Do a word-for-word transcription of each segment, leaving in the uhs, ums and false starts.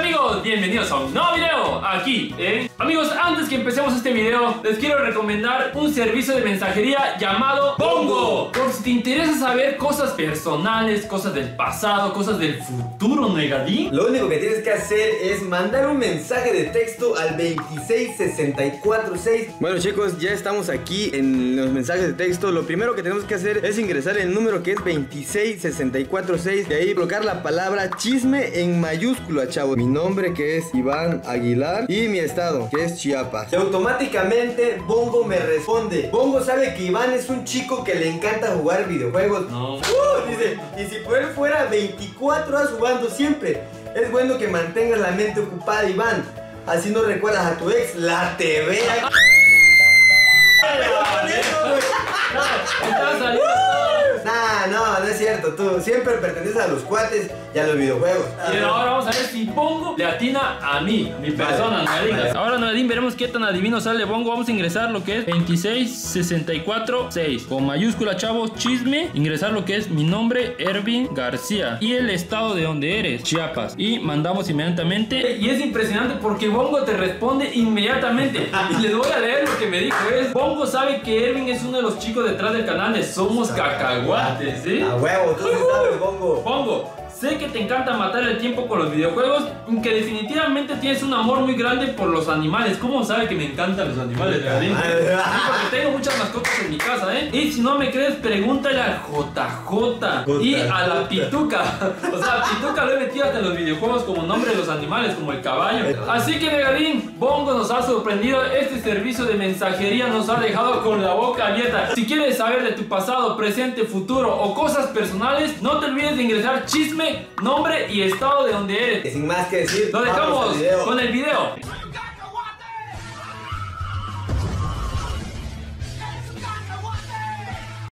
Hola amigos, bienvenidos a un nuevo video aquí en... Amigos, antes que empecemos este video, les quiero recomendar un servicio de mensajería llamado Bongo. Por si te interesa saber cosas personales, cosas del pasado, cosas del futuro, negadín. Lo único que tienes que hacer es mandar un mensaje de texto al dos seis seis cuatro seis. Bueno chicos, ya estamos aquí en los mensajes de texto. Lo primero que tenemos que hacer es ingresar el número que es dos seis seis cuatro seis. De ahí colocar la palabra chisme en mayúscula, chavos. Mi nombre que es Iván Aguilar y mi estado que es Chiapas. Y automáticamente Bongo me responde. Bongo sabe que Iván es un chico que le encanta jugar videojuegos. No. Uh, dice, y si por él fuera veinticuatro horas jugando siempre. Es bueno que mantengas la mente ocupada, Iván. Así no recuerdas a tu ex, la T V. Nah, no, no es cierto. Tú siempre perteneces a los cuates y a los videojuegos. Y ahora vamos a ver si Bongo le atina a mí, a mi persona, vale, vale. Ahora, Nadine, veremos qué tan adivino sale Bongo. Vamos a ingresar lo que es dos seis seis cuatro seis con mayúscula, chavos, chisme. Ingresar lo que es mi nombre, Ervin García, y el estado de donde eres, Chiapas. Y mandamos inmediatamente. Y es impresionante porque Bongo te responde inmediatamente. Y les voy a leer lo que me dijo. Es: Bongo sabe que Ervin es uno de los chicos detrás del canal de Somos Cacahuates. ¿Sí? A huevo, tú sí sabes, Bongo. Bongo, sé que te encanta matar el tiempo con los videojuegos, aunque definitivamente tienes un amor muy grande por los animales. ¿Cómo sabe que me encantan los animales? Sí, porque tengo muchas mascotas en mi casa, ¿eh? Y si no me crees, pregúntale a J J y a la Pituca. O sea, Pituca lo he metido hasta en los videojuegos como nombre de los animales, como el caballo. Así que, negadín, Bongo nos ha sorprendido. Este servicio de mensajería nos ha dejado con la boca abierta. Si quieres saber de tu pasado, presente, futuro o cosas personales, no te olvides de ingresar chisme, nombre y estado de donde eres. Que sin más que decir, lo dejamos con el video.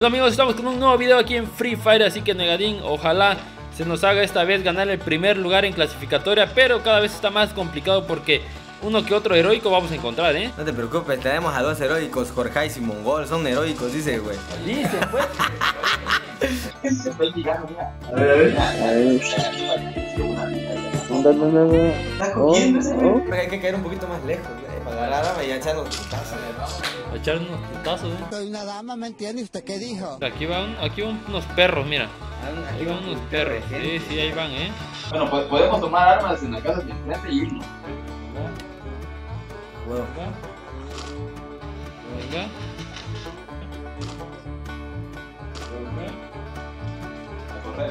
Amigos, estamos con un nuevo video aquí en Free Fire, así que negadín, ojalá se nos haga esta vez ganar el primer lugar en clasificatoria, pero cada vez está más complicado porque uno que otro heroico vamos a encontrar, ¿eh? No te preocupes, tenemos a dos heroicos, Jorge y Simón Gol, son heroicos, dice, güey. Dice, pues. Se fue el villano, mira. A ver, a ver. Está cogiendo ese, güey. Hay que caer un poquito más lejos, güey. Para la dama y echar unos putazos, güey. Echar unos putazos, güey. Soy una dama, ¿me entiende? ¿Usted qué dijo? Aquí van, aquí van unos perros, mira. Ahí van unos perros. Sí, sí, ahí van, ¿eh? Bueno, pues podemos tomar armas en la casa de enfrente y irnos. Bueno, venga, a correr.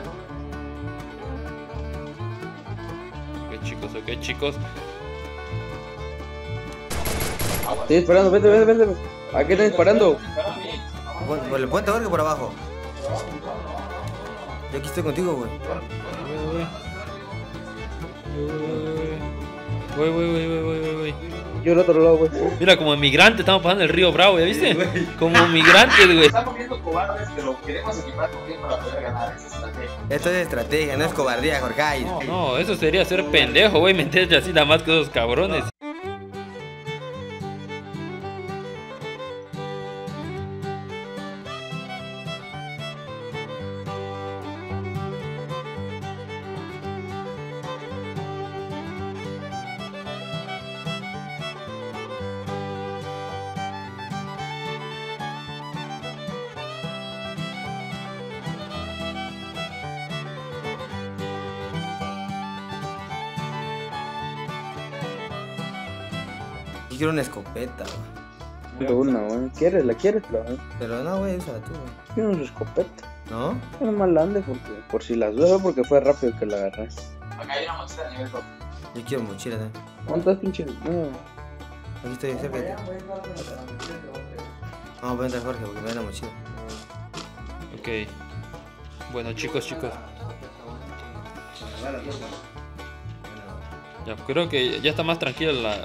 Ok chicos, ok chicos. Estoy disparando, vente, vente, vente. ¿A qué están disparando? Por el puente, ¿o por abajo? Yo aquí estoy contigo, güey. Voy, voy, voy, voy, voy, voy, voy. Yo al otro lado, güey. Mira, como emigrantes estamos pasando el río Bravo, ¿ya viste? Sí, como emigrantes, güey. Estamos viendo cobardes, pero queremos equipar con bien para poder ganar. Esa estrategia. Esto es estrategia, no es cobardía, Jorge. No, no, eso sería ser pendejo, güey. Meterse así nada más que esos cabrones. No. Quiero una escopeta, güey. Pero una, güey. ¿Quieres? ¿La quieres? La, güey. Pero no, güey, úsala tú, güey. Quiero una escopeta. ¿No? Es más grande porque, por si las dudas, porque fue rápido que la agarré. Acá hay una mochila de nivel dos. Yo quiero mochila, ¿eh? ¿Cuántas pinches? No. Aquí estoy, cerca de ti. Vamos a entrar, Jorge, porque me da la mochila. Ok. Bueno, chicos, chicos. Ya, creo que ya está más tranquila la...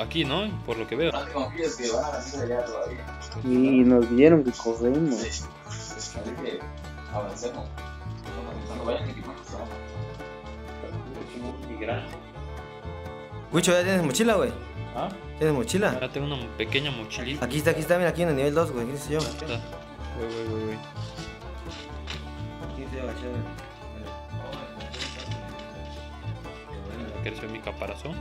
Aquí, ¿no? Por lo que veo. No te confíes que van a hacer allá todavía. Y nos vieron que corremos. Sí. Así que avancemos. No vayan equipados. Wicho, ¿ya tienes mochila, güey? ¿Ah? ¿Tienes mochila? Ahora tengo una pequeña mochilita. Aquí está, aquí está, mira, aquí en el nivel dos, güey. ¿Qué sé yo? Güey, güey, güey, güey. Aquí se va a echar. creció mi caparazón.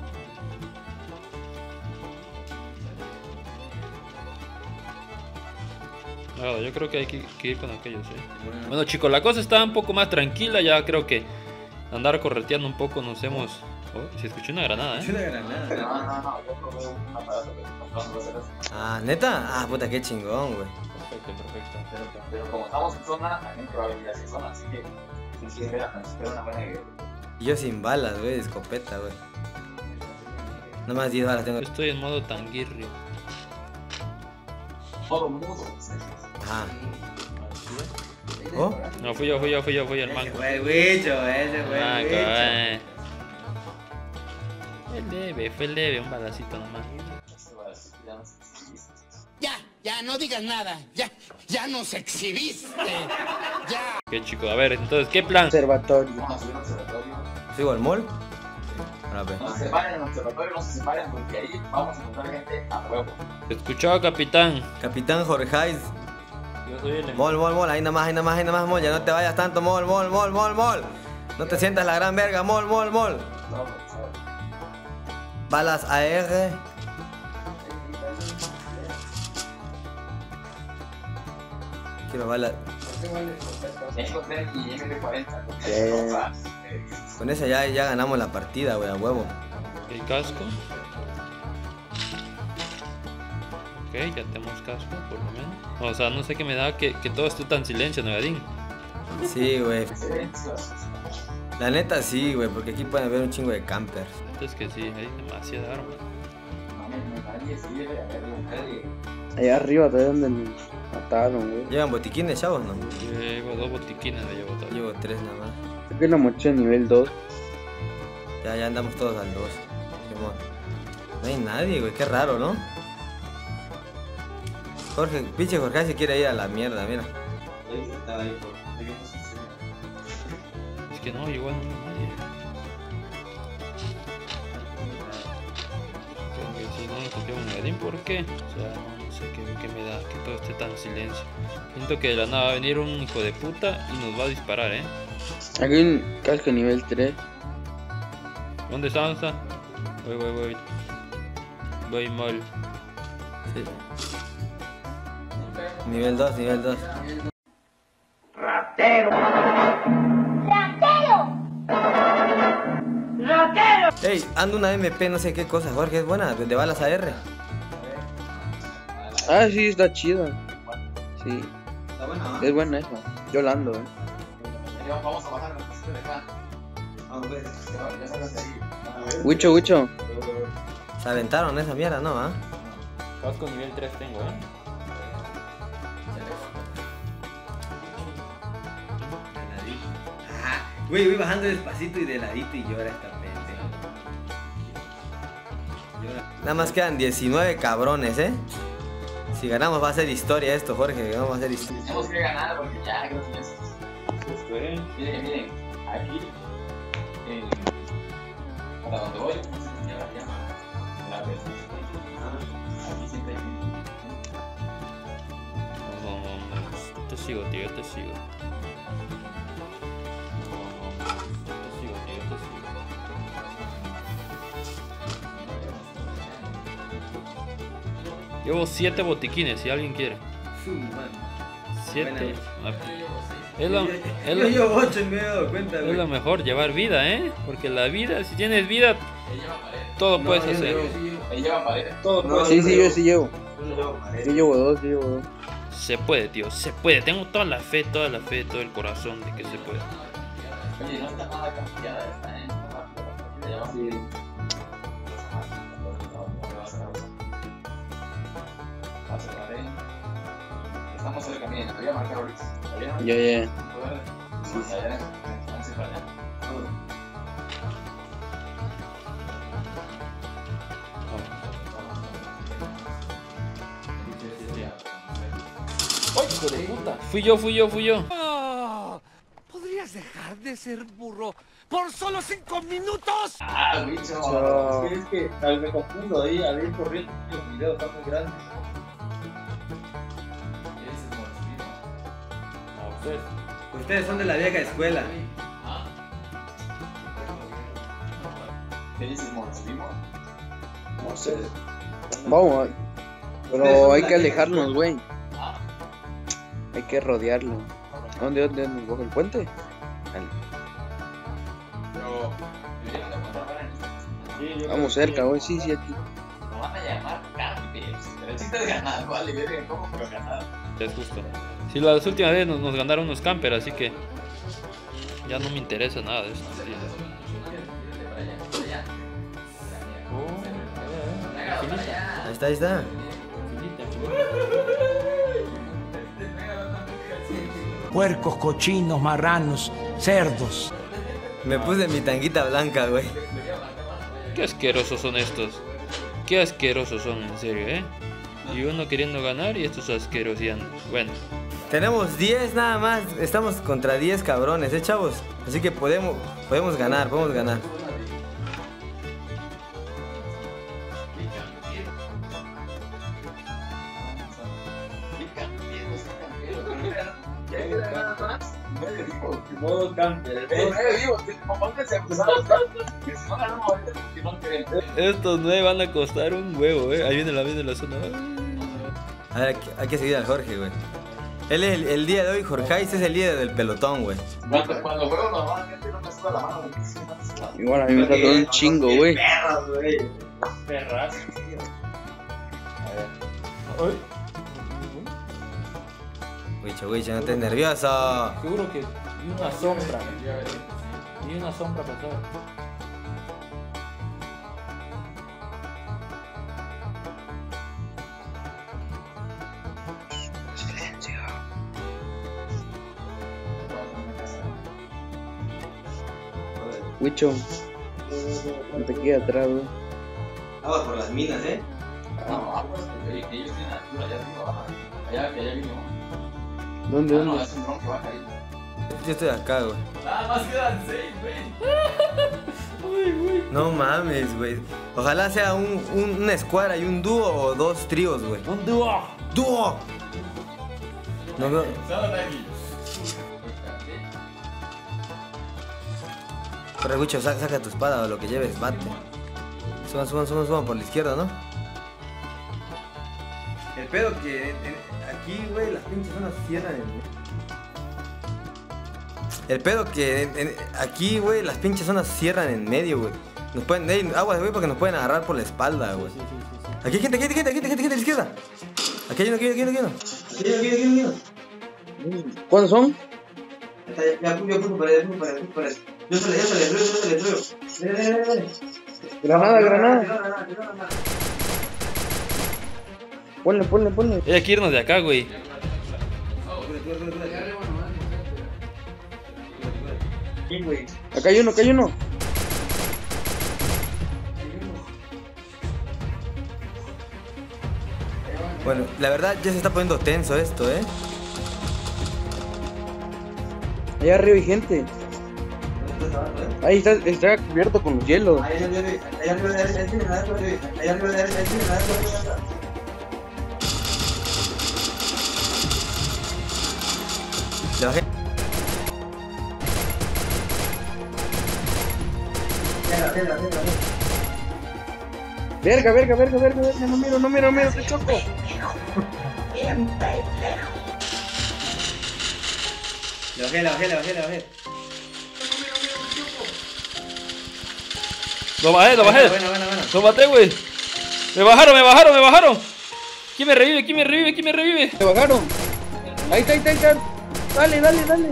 Claro, yo creo que hay que, que ir con aquellos, ¿eh? Bueno, chicos, la cosa está un poco más tranquila. Ya creo que andar correteando un poco nos hemos... Oh, se escuchó una granada, ¿eh? Se escuchó una granada. Ah, ¿neta? Ah, puta, qué chingón, güey. Perfecto, perfecto. Pero, pero como estamos en zona, también probabilidades en zona, así que... Sí, sí, espera, espera una buena... Yo sin balas, güey, escopeta, güey. Nomás diez balas tengo. Yo estoy en modo tanguirrio. Modo mudo. Ah. ¿Oh? No, fui yo, fui yo, fui yo, fui yo, el manco. Ese fue el bicho, ese fue el bicho. Eh. Fue leve, fue leve, un balacito nomás. Ya, ya, no digas nada. Ya, ya nos exhibiste. Ya. Ok, chicos, a ver, entonces, ¿qué plan? Observatorio. Vamos a subir al observatorio. ¿Sigo al mall? No se separen en el observatorio, no se separen, porque ahí vamos a encontrar gente a huevo. Escuchado, capitán. Capitán Jorge. Mol, mol, mol, ahí nomás, ahí nomás, ahí nomás, mol, ya no te vayas tanto, mol, mol, mol, mol, mol. No te sientas la gran verga, mol, mol, mol. Balas A R. Quiero balas. Con esa ya, ya ganamos la partida, wey, a huevo. El casco. Ok, ya tenemos casco, por lo menos. O sea, no sé qué me da que, que todo esté tan silencio, ¿no, Gadín? Sí, güey. La neta sí, güey, porque aquí pueden ver un chingo de campers. Es que sí, hay demasiada arma. Allá arriba te donde me mataron, güey. ¿Llevan botiquines, chavos, no? Llevo dos botiquines, me llevo todo. Llevo tres nada más. Es que la mochila nivel dos. Ya, ya andamos todos al dos. No hay nadie, güey, qué raro, ¿no? Jorge, pinche Jorge se quiere ir a la mierda, mira. Es que no, igual no hay nadie. Porque si no me copió un Gadín, ¿por qué? O sea, no, no sé qué, qué me da que todo esté tan silencio. Siento que de la nada va a venir un hijo de puta y nos va a disparar, ¿eh? Aquí hay un casco nivel tres. ¿Dónde está, Anza? Voy, voy, voy. Voy mal. Sí. Nivel dos, nivel dos. Ratero. Ratero. Ratero. Ey, ando una M P, no sé qué cosa, Jorge, es buena, de balas A R. Ah, sí, está chida. Sí. Está buena. Es buena esa. Yo la ando, eh. Vamos a bajar la casita de acá. Wicho, Wicho. Se aventaron esa mierda, ¿no? ¿Ah? Casco nivel tres tengo, eh. Güey, voy bajando despacito y de ladito y llora esta mente. Nada más quedan diecinueve cabrones, ¿eh? Si ganamos va a ser historia esto, Jorge. Vamos a hacer historia. Tenemos que ganar porque ya creo que es... Miren, miren. Aquí... Eh, ¿para dónde voy? Ya la llama. La vez. Aquí siempre hay... No, no, no. Yo te sigo, tío. Yo te sigo. Llevo siete botiquines, si alguien quiere. siete. Es lo, es lo, yo llevo ocho y me he dado cuenta, güey. Es lo mejor, llevar vida, ¿eh? Porque la vida, si tienes vida, todo no, puedes hacer. Ahí lleva pared. Todo no, sí, sí, yo sí llevo. Yo llevo dos, yo llevo dos. Se puede, tío, se puede. Tengo toda la fe, toda la fe, todo el corazón de que se puede. Oye, no está nada cambiada esta, ¿eh? Sí. Estamos en el camino, voy a marcar ahorita. Ya, ya. ¡Ay, hijo de puta! Fui yo, fui yo, fui yo. Oh, ¿podrías dejar de ser burro por solo cinco minutos? Ah, bicho. Es que me confundo ahí al ir corriendo los videos tan muy grandes. Ustedes son de la vieja escuela. ¿Qué dices, amor? ¿Subimos? No sé. Vamos, pero hay que alejarnos, güey. ¿Ah? Hay que rodearlo. ¿Dónde, dónde, dónde? ¿Bajo el puente? Vale. Pero... Vamos cerca, güey. Sí, sí, aquí. Nos van a llamar carpes. Pero si te ganas, vale, veré cómo pero ganar. Es justo. Si las últimas veces nos, nos ganaron unos campers, así que... Ya no me interesa nada de esto. Ahí está, ahí está. Puercos, cochinos, marranos, cerdos. Me puse mi tanguita blanca, güey. Qué asquerosos son estos. Qué asquerosos son, en serio, ¿eh? Y uno queriendo ganar y estos asqueroseando. Bueno. Tenemos diez nada más, estamos contra diez cabrones, eh, chavos. Así que podemos, podemos ganar, podemos ganar. Estos nueve van a costar un huevo, eh. Ahí viene la vida de la zona. A ver, hay que seguir al Jorge, güey. Él es el, el día de hoy, Jorge, es el líder del pelotón, güey. Cuando juego nos van a meter una sola mano, güey. Igual a mí me está todo un chingo, güey. Perras, güey. Perras. A ver. Wicho, Wicho, no estés nervioso. Seguro que vi una sombra. Vi una sombra pasada. Wicho, no te quedes atrás, güey. Vamos por las minas, ¿eh? No, pues, ellos tienen altura allá arriba, baja. Allá, que allá mismo. ¿Dónde? Ah, no, es un tronco, baja ahí. Yo estoy acá, güey. Nada más quedan seis, güey. Uy, güey. No mames, güey. Ojalá sea un, un, una escuadra y un dúo o dos tríos, güey. ¡Un dúo! ¡Dúo! No veo. Corre, Wicho, saca, saca tu espada o lo que lleves, bate. Suban, suban, suban, suban por la izquierda, ¿no? El pedo que en, aquí, güey, las pinches zonas cierran en... El pedo que en, aquí, güey, las pinches zonas cierran en medio, güey. Nos pueden... Hey, aguas, güey, porque nos pueden agarrar por la espalda, güey. Sí, sí, sí, sí. Aquí hay gente, aquí hay gente, aquí hay gente, gente, gente, a la izquierda. Aquí hay uno, aquí hay uno, aquí hay uno. Aquí hay uno, aquí hay uno, aquí hay uno. ¿Cuántos son? Ya puso, ya puso para allá, ya puso para allá, ya puso para allá. Yo se le yo se le yo se le yo se le dale, dale, dale. Granada, granada. Ponle, ponle, ponle. Hay que irnos de acá, güey. Acá hay uno, acá hay uno. Bueno, la verdad ya se está poniendo tenso esto, ¿eh? Allá arriba hay gente. Ahí está, está cubierto con hielo. Ahí arriba, ahí arriba, ahí arriba, ahí arriba, ahí arriba. Le bajé. Verga, verga, verga. Verga, verga, verga, verga, verga. No miro, no miro, no miro, te choco. Bien pendejo. La bajé, la bajé, la bajé, la bajé. Lo bajé, lo bajé. Buena, buena, buena. Lo maté, güey. Me bajaron, me bajaron, me bajaron. ¿Quién me revive? ¿Quién me revive? ¿Quién me revive? Me bajaron. Ahí está, ahí está, ahí está. Dale, dale, dale.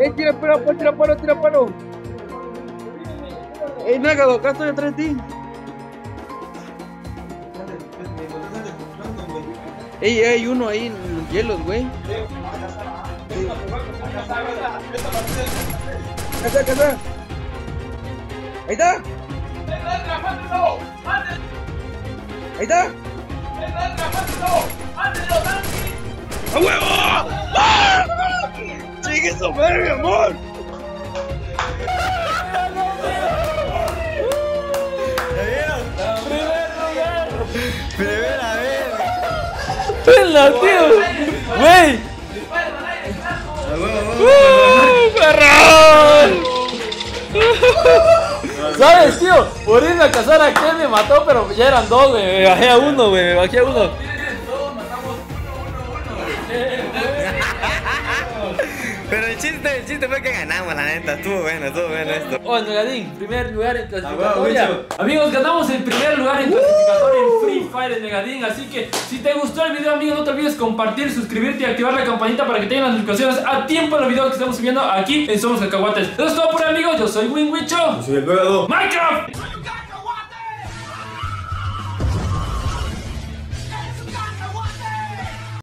Eh, tira paro, tira paro, tira paro. Eh, Nagado, acá estoy atrás de ti. Ey, hay uno ahí en los hielos, güey. Casa, casa. Ahí está. Ahí está. ¡A huevo! ¡Ah! ¡Sigue eso, mi amor! ¡Primera vez! ¡Pela, tío! ¡Wey! ¡Uh, perrón! ¿Sabes, tío? Por irme a cazar a aquel me mató, pero ya eran dos, güey. Me bajé a uno, güey. Me bajé a uno. Pero el chiste, el chiste fue que ganamos, la neta. Estuvo bueno, estuvo bueno esto. Oh, Negadín, primer lugar en clasificatoria. Amigos, ganamos el primer lugar en clasificatoria en Free Fire en Negadín. Así que si te gustó el video, amigos, no te olvides compartir, suscribirte y activar la campanita para que tengan las notificaciones a tiempo de los videos que estamos subiendo aquí en Somos Cacahuates. Eso es todo por amigos, yo soy Winwicho. Yo soy el Bongo. Minecraft.